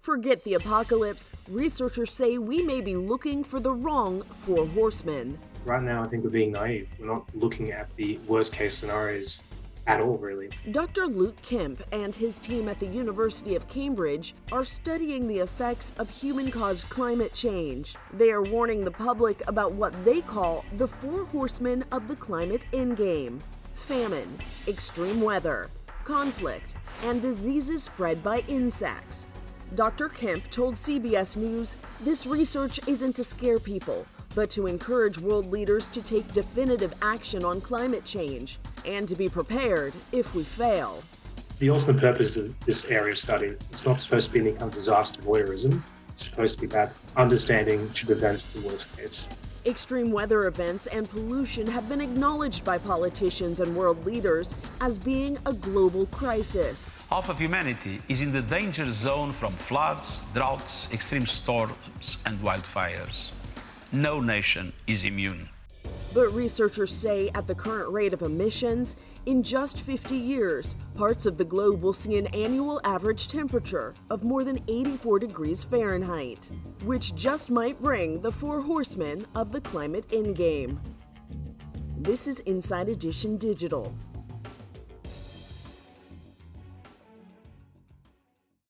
Forget the apocalypse. Researchers say we may be looking for the wrong four horsemen. Right now, I think we're being naive. We're not looking at the worst-case scenarios at all, really. Dr. Luke Kemp and his team at the University of Cambridge are studying the effects of human-caused climate change. They are warning the public about what they call the four horsemen of the climate endgame: famine, extreme weather, conflict, and diseases spread by insects. Dr. Kemp told CBS News, "This research isn't to scare people, but to encourage world leaders to take definitive action on climate change and to be prepared if we fail." The ultimate purpose of this area of study, it's not supposed to be any kind of disaster voyeurism. It's supposed to be about understanding to prevent the worst case. Extreme weather events and pollution have been acknowledged by politicians and world leaders as being a global crisis. Half of humanity is in the danger zone from floods, droughts, extreme storms, and wildfires. No nation is immune. But researchers say at the current rate of emissions, in just 50 years, parts of the globe will see an annual average temperature of more than 84 degrees Fahrenheit, which just might bring the four horsemen of the climate endgame. This is Inside Edition Digital.